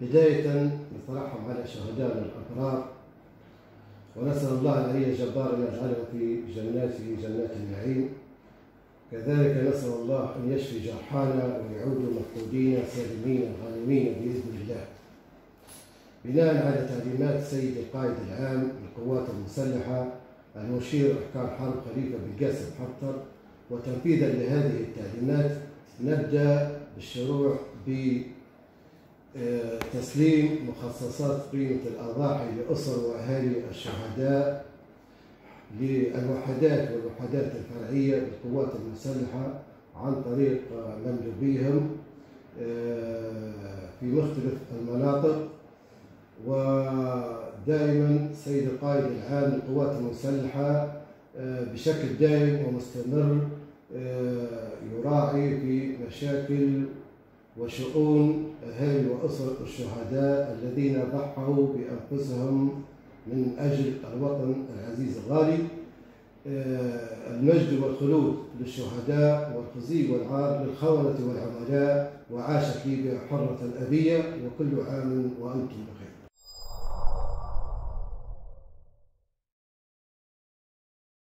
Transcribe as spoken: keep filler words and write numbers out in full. بداية نترحم على شهدائنا الأبرار، ونسأل الله العلي الجبار أن يجعله في جناته جنات النعيم. كذلك نسأل الله أن يشفي جرحانا ويعود مفقودين سالمين غانمين بإذن الله. بناء على تعليمات سيد القائد العام للقوات المسلحة المشير أركان حرب خليفة بالقاسم حفتر، وتنفيذا لهذه التعليمات نبدأ بالشروع بتسليم مخصصات قيمة الأضاحي لأسر وأهالي الشهداء للوحدات والوحدات الفرعية للقوات المسلحة عن طريق مندوبيهم في مختلف المناطق. ودائما سيد القائد العام للقوات المسلحة بشكل دائم ومستمر يراعي في مشاكل وشؤون أهالي وأسر الشهداء الذين ضحوا بأنفسهم من أجل الوطن العزيز الغالي. المجد والخلود للشهداء والخزي والعار للخونة والعملاء، وعاشت ليبيا حرة أبية، وكل عام وأنتم بخير.